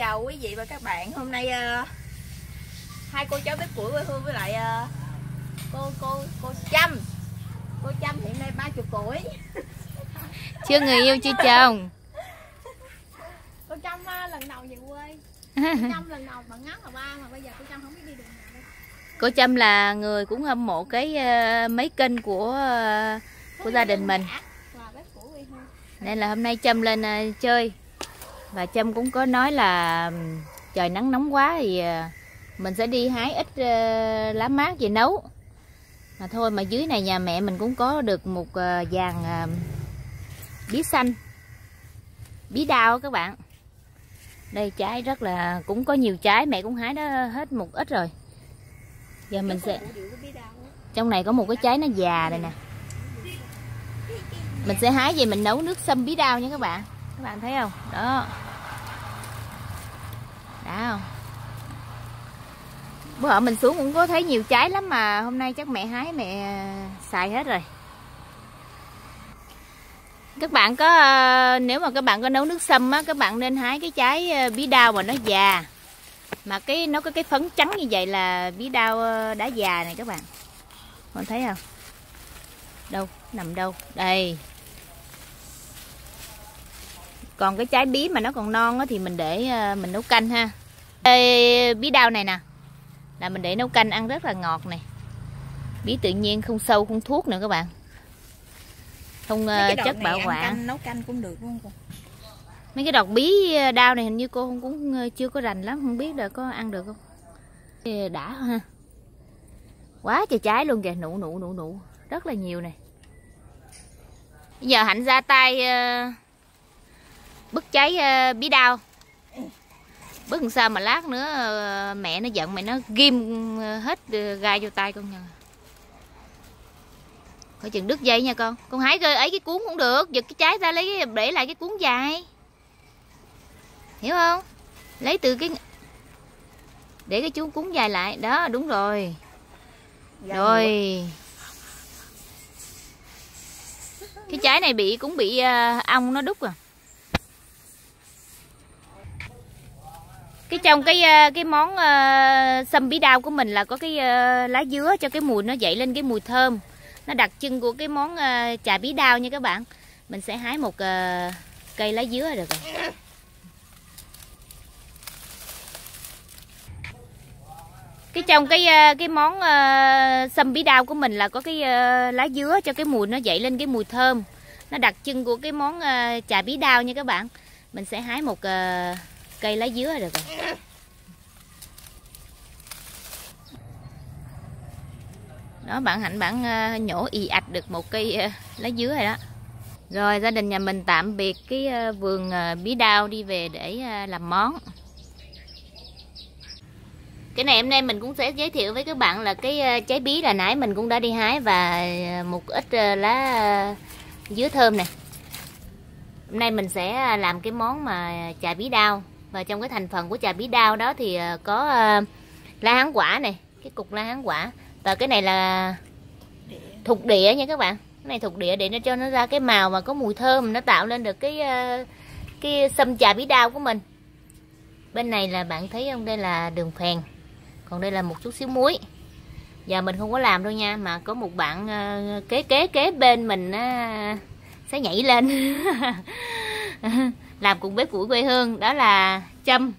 chào quý vị và các bạn. Hôm nay hai cô cháu Bếp Củi Quê Hương với lại cô Trâm. Cô Trâm hiện nay 30 tuổi. Chưa người yêu chưa chồng. Cô Trâm lần đầu về quê. Cô Trâm lần đầu bạn ngắn là ba mà bây giờ cô Trâm không biết đi đường nào đây. Cô Trâm là người cũng hâm mộ cái mấy kênh của gia đình mình. Nên là hôm nay Trâm lên chơi. Và Trâm cũng có nói là trời nắng nóng quá thì mình sẽ đi hái ít lá mát về nấu. Mà thôi, mà dưới này nhà mẹ mình cũng có được một dàn bí xanh, bí đao các bạn. Đây trái rất là cũng có nhiều trái, mẹ cũng hái đó hết một ít rồi. Giờ mình sẽ trong này có một cái trái nó già đây nè. Mình sẽ hái về mình nấu nước sâm bí đao nha các bạn. Các bạn thấy không? Đó. Đó. Bữa mình xuống cũng có thấy nhiều trái lắm mà hôm nay chắc mẹ hái mẹ xài hết rồi. Các bạn có, nếu mà các bạn có nấu nước sâm á, các bạn nên hái cái trái bí đao mà nó già. Mà cái nó có cái phấn trắng như vậy là bí đao đã già này các bạn. Bạn thấy không? Đâu, nằm đâu? Đây. Còn cái trái bí mà nó còn non á thì mình để mình nấu canh ha. Ê, bí đao này nè là mình để nấu canh ăn rất là ngọt này. Bí tự nhiên không sâu không thuốc nữa các bạn. Không chất bảo quản. Nấu canh cũng được luôn. Mấy cái đọt bí đao này hình như cô cũng chưa có rành lắm, không biết là có ăn được không. Đã ha. Quá trời trái luôn kìa, nụ nụ nụ nụ, rất là nhiều này. Bây giờ Hạnh ra tay bứt trái bí đao. Bứt làm sao mà lát nữa mẹ nó giận, mẹ nó ghim hết gai vô tay con nha. Khỏi chừng đứt dây nha con. Con hái gơi ấy cái cuốn cũng được, giật cái trái ra lấy cái, để lại cái cuốn dài. Hiểu không? Lấy từ cái, để cái chú cuốn dài lại. Đó, đúng rồi. Rồi. Cái trái này bị cũng bị ong nó đút à. Cái trong cái món sâm bí đao của mình là có cái lá dứa cho cái mùi nó dậy lên, cái mùi thơm. Nó đặc trưng của cái món chà bí đao nha các bạn. Mình sẽ hái một cây lá dứa được rồi. Cái trong cái món sâm bí đao của mình là có cái lá dứa cho cái mùi nó dậy lên, cái mùi thơm. Nó đặc trưng của cái món chà bí đao nha các bạn. Mình sẽ hái một cây lá dứa được rồi. Đó, bạn Hạnh bạn nhổ ì ạch được một cây lá dứa rồi đó. Rồi gia đình nhà mình tạm biệt cái vườn bí đao, đi về để làm món. Cái này hôm nay mình cũng sẽ giới thiệu với các bạn là cái trái bí là nãy mình cũng đã đi hái, và một ít lá dứa thơm này. Hôm nay mình sẽ làm cái món mà chà bí đao. Và trong cái thành phần của chà bí đao đó thì có lá hán quả này, cái cục lá hán quả. Và cái này là thuộc địa nha các bạn. Cái này thuộc địa để nó cho nó ra cái màu mà có mùi thơm, nó tạo lên được cái sâm chà bí đao của mình. Bên này là bạn thấy không, đây là đường phèn. Còn đây là một chút xíu muối. Giờ mình không có làm đâu nha, mà có một bạn kế bên mình sẽ nhảy lên làm cùng Bếp Củi Quê Hương, đó là Trâm.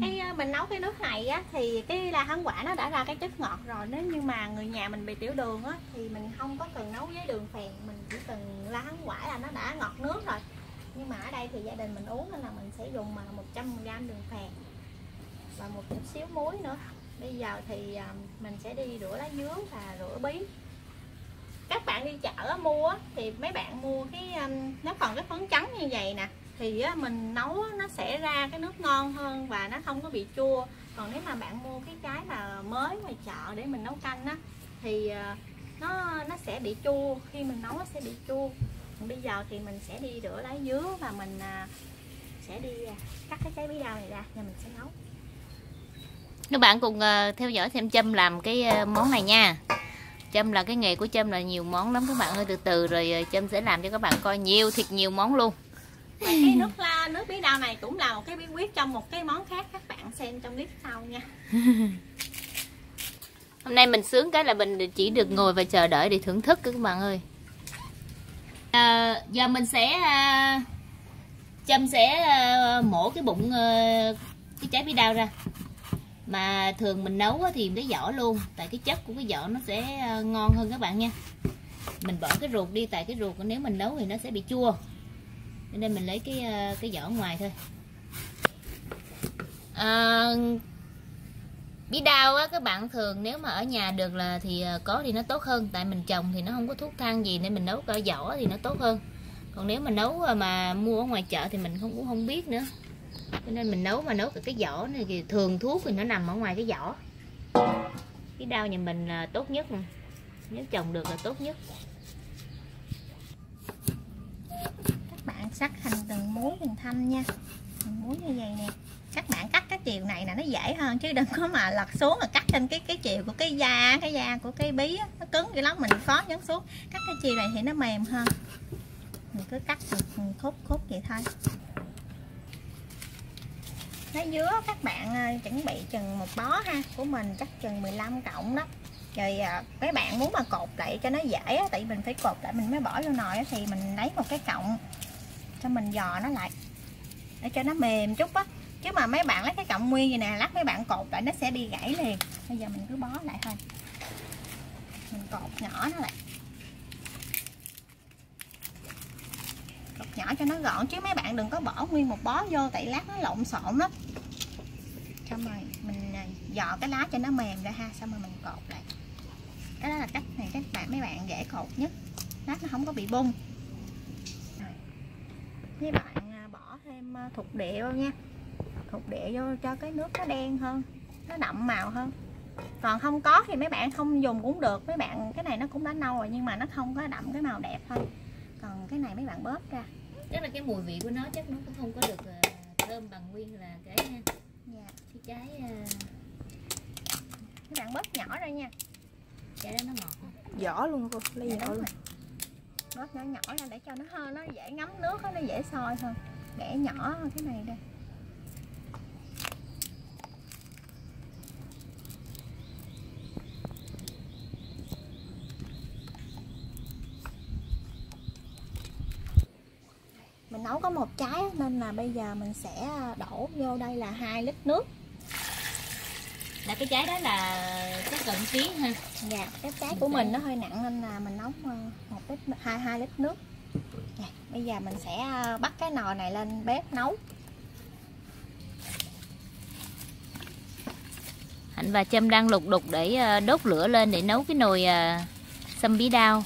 Cái mình nấu cái nước này á, thì cái lá hán quả nó đã ra cái chất ngọt rồi. Nếu như mà người nhà mình bị tiểu đường á, thì mình không có cần nấu với đường phèn, mình chỉ cần lá hán quả là nó đã ngọt nước rồi. Nhưng mà ở đây thì gia đình mình uống nên là mình sẽ dùng 100 g đường phèn và một chút xíu muối nữa. Bây giờ thì mình sẽ đi rửa lá dứa và rửa bí. Các bạn đi chợ mua thì mấy bạn mua cái, nó còn cái phấn trắng như vậy nè, thì mình nấu nó sẽ ra cái nước ngon hơn và nó không có bị chua. Còn nếu mà bạn mua cái trái mà mới ngoài chợ để mình nấu canh á, thì nó sẽ bị chua, khi mình nấu nó sẽ bị chua. Còn bây giờ thì mình sẽ đi rửa lá dứa và mình sẽ đi cắt cái trái bí đao này ra và mình sẽ nấu. Các bạn cùng theo dõi xem Trâm làm cái món này nha. Trâm là cái nghề của Trâm là nhiều món lắm các bạn ơi, từ từ rồi Trâm sẽ làm cho các bạn coi nhiều, thiệt nhiều món luôn. Và cái nước bí đao này cũng là một cái bí quyết trong một cái món khác, các bạn xem trong clip sau nha. Hôm nay mình sướng cái là mình chỉ được ngồi và chờ đợi để thưởng thức các bạn ơi. Giờ mình sẽ Trâm sẽ mổ cái bụng cái trái bí đao ra. Mà thường mình nấu thì lấy vỏ luôn, tại cái chất của cái vỏ nó sẽ ngon hơn các bạn nha. Mình bỏ cái ruột đi, tại cái ruột nếu mình nấu thì nó sẽ bị chua, nên mình lấy cái vỏ ngoài thôi. Bí đao á các bạn, thường nếu mà ở nhà được là thì có thì nó tốt hơn, tại mình trồng thì nó không có thuốc thang gì nên mình nấu cả vỏ thì nó tốt hơn. Còn nếu mà nấu mà mua ở ngoài chợ thì mình cũng không biết nữa, cho nên mình nấu mà nấu cả cái vỏ này thì thường thuốc thì nó nằm ở ngoài cái vỏ. Bí đao nhà mình là tốt nhất, nếu trồng được là tốt nhất. Các bạn cắt thành từng muối từng thanh nha, từng muối như vậy nè. Các bạn cắt cái chiều này là nó dễ hơn, chứ đừng có mà lật xuống mà cắt trên cái chiều của cái da của cái bí á, nó cứng dữ lắm, mình khó nhấn xuống. Cắt cái chiều này thì nó mềm hơn, mình cứ cắt khúc vậy thôi. Lá dứa các bạn chuẩn bị chừng một bó ha, của mình chắc chừng 15 cộng đó. Rồi mấy bạn muốn mà cột lại cho nó dễ, tại mình phải cột lại mình mới bỏ vô nồi, thì mình lấy một cái cọng cho mình giò nó lại để cho nó mềm chút á. Chứ mà mấy bạn lấy cái cọng nguyên gì nè, lát mấy bạn cột lại nó sẽ bị gãy liền. Bây giờ mình cứ bó lại thôi, mình cột nhỏ nó lại, cột nhỏ cho nó gọn, chứ mấy bạn đừng có bỏ nguyên một bó vô, tại lát nó lộn xộn lắm. Xong rồi mình giò cái lá cho nó mềm ra ha, xong rồi mình cột lại. Cái đó là cách này các bạn, mấy bạn dễ cột nhất, lát nó không có bị bung. Mấy bạn bỏ thêm thuộc địa vô nha, thuộc địa vô cho cái nước nó đen hơn, nó đậm màu hơn. Còn không có thì mấy bạn không dùng cũng được, mấy bạn cái này nó cũng đã nâu rồi nhưng mà nó không có đậm cái màu đẹp thôi. Còn cái này mấy bạn bóp ra, chắc là cái mùi vị của nó chắc nó cũng không có được thơm bằng nguyên là cái trái. Mấy bạn bóp nhỏ ra nha, để nó ngọt vỏ luôn cô, lấy vỏ luôn, bóp nhỏ nhỏ ra để cho nó hơi nó dễ ngấm nước, nó dễ sôi hơn. Bẻ nhỏ cái này đây. Mình nấu có một trái nên là bây giờ mình sẽ đổ vô đây là 2 lít nước. Là cái trái đó là cái cận ký ha. Dạ, cái trái của mình nó hơi nặng nên là mình nấu 2 lít nước. Dạ, bây giờ mình sẽ bắt cái nồi này lên bếp nấu. Hạnh và Trâm đang lục đục để đốt lửa lên để nấu cái nồi sâm bí đao.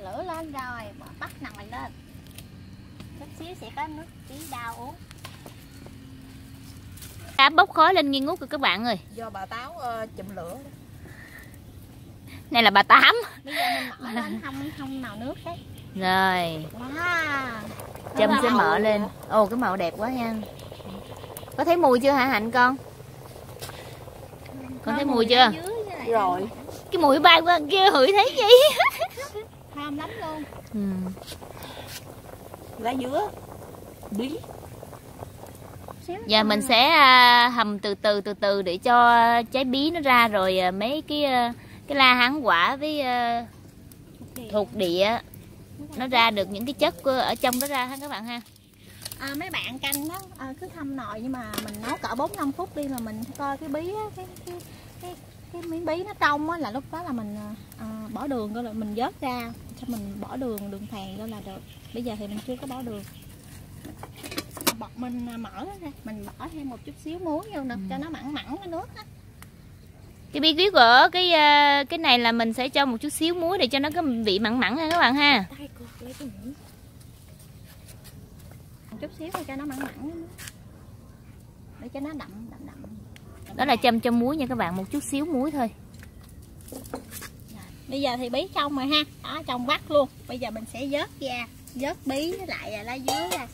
Lửa lên rồi, bắt nồi lên. Chút xíu sẽ có nước bí đao uống. Cá bốc khói lên nghi ngút rồi các bạn ơi. Do bà Táo chụm lửa. Này là bà Tám. Bây giờ mình mở lên không màu nước đấy. Rồi. Wow. Trâm sẽ mở lên. Ồ cái màu đẹp quá ha. Có thấy mùi chưa hả Hạnh con? Con thấy mùi chưa? Rồi. Cái mùi bay qua kia hửi thấy gì? Thơm lắm luôn. Lá dứa, bí. Giờ mình sẽ hầm từ từ để cho trái bí nó ra, rồi mấy cái la hán quả với thuộc địa nó ra được những cái chất của ở trong đó ra ha các bạn ha. Mấy bạn canh đó cứ hâm nồi, nhưng mà mình nấu cỡ 4-5 phút đi, mà mình coi cái bí á, cái miếng bí nó trong á, là lúc đó là mình bỏ đường rồi mình vớt ra, cho mình bỏ đường phèn vô là được. Bây giờ thì mình chưa có bỏ đường. Bọt mình mở ra, mình bỏ thêm một chút xíu muối vô nè, cho nó mặn mặn cái nước á. Cái bí quyết của cái này là mình sẽ cho một chút xíu muối để cho nó có vị mặn mặn ha các bạn ha. Đây, cô, lấy cái muỗng. Một chút xíu thôi cho nó mặn mặn, để cho nó đậm. Đó là Trâm cho muối nha các bạn, một chút xíu muối thôi. Bây giờ thì bí xong rồi ha, đó trong vắt luôn. Bây giờ mình sẽ vớt ra, vớt bí với lại là lá dứa ra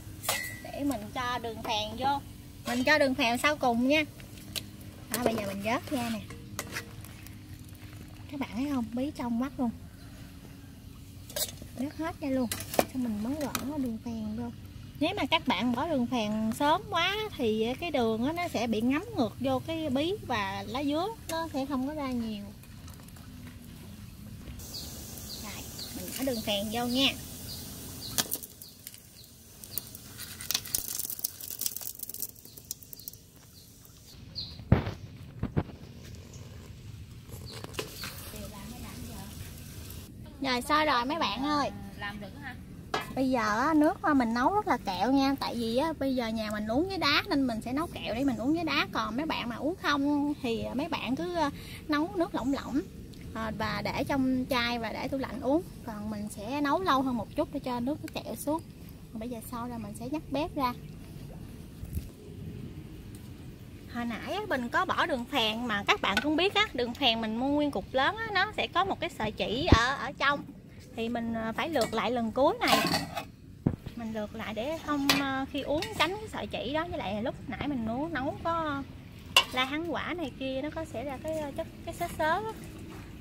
để mình cho đường phèn vô. Mình cho đường phèn sau cùng nha. Đó, bây giờ mình vớt ra nè. Các bạn thấy không, bí trong vắt luôn, vớt hết ra luôn. Xong mình mới gõ đường phèn vô. Nếu mà các bạn bỏ đường phèn sớm quá thì cái đường nó sẽ bị ngấm ngược vô cái bí và lá dứa, nó sẽ không có ra nhiều. Rồi, mình bỏ đường phèn vô nha. Rồi sôi rồi mấy bạn ơi. Làm được hả? Bây giờ nước mình nấu rất là kẹo nha. Tại vì bây giờ nhà mình uống với đá nên mình sẽ nấu kẹo để mình uống với đá. Còn mấy bạn mà uống không thì mấy bạn cứ nấu nước lỏng lỏng và để trong chai và để tủ lạnh uống. Còn mình sẽ nấu lâu hơn một chút để cho nước nó kẹo xuống. Còn bây giờ sau rồi mình sẽ nhắc bếp ra. Hồi nãy mình có bỏ đường phèn mà các bạn cũng biết á, đường phèn mình mua nguyên cục lớn á, nó sẽ có một cái sợi chỉ ở trong. Thì mình phải lượt lại lần cuối này. Mình lượt lại để không khi uống tránh cái sợi chỉ đó. Với lại lúc nãy mình nấu có la hắn quả này kia, nó có xảy ra cái chất cái xớ xớ đó.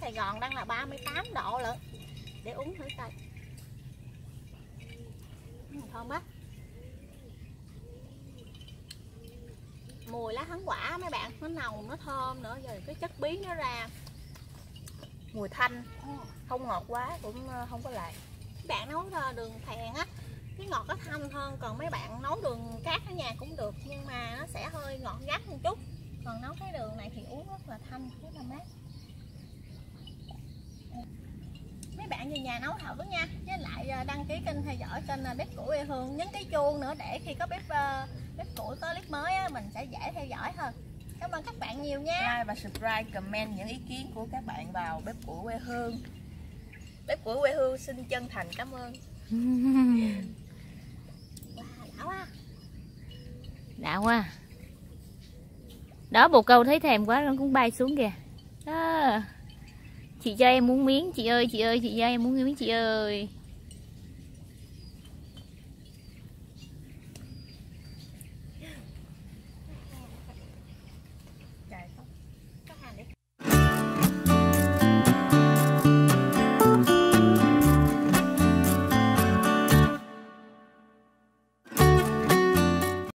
Sài Gòn đang là 38 độ lận. Để uống thử coi. Thơm quá. Mùi lá hắn quả mấy bạn, nó nồng, nó thơm nữa. Rồi cái chất bí nó ra. Mùi thanh, không ngọt quá cũng không có lại. Mấy bạn nấu đường phèn á, cái ngọt nó thanh hơn. Còn mấy bạn nấu đường cát ở nhà cũng được, nhưng mà nó sẽ hơi ngọt gắt một chút. Còn nấu cái đường này thì uống rất là thanh, rất là mát. Mấy bạn về nhà nấu thử nha. Với lại đăng ký kênh theo dõi kênh Bếp Củi Quê Hương. Nhấn cái chuông nữa để khi có bếp củi có clip mới á, mình sẽ dễ theo dõi hơn. Cảm ơn các bạn nhiều nha. Like và subscribe, comment những ý kiến của các bạn vào Bếp Củi Quê Hương. Bếp Củi Quê Hương xin chân thành cảm ơn. Đã quá. Đã quá. Đó, bồ câu thấy thèm quá nó cũng bay xuống kìa. Đó. Chị cho em muốn miếng, chị ơi, chị ơi, chị cho em muốn miếng, chị ơi.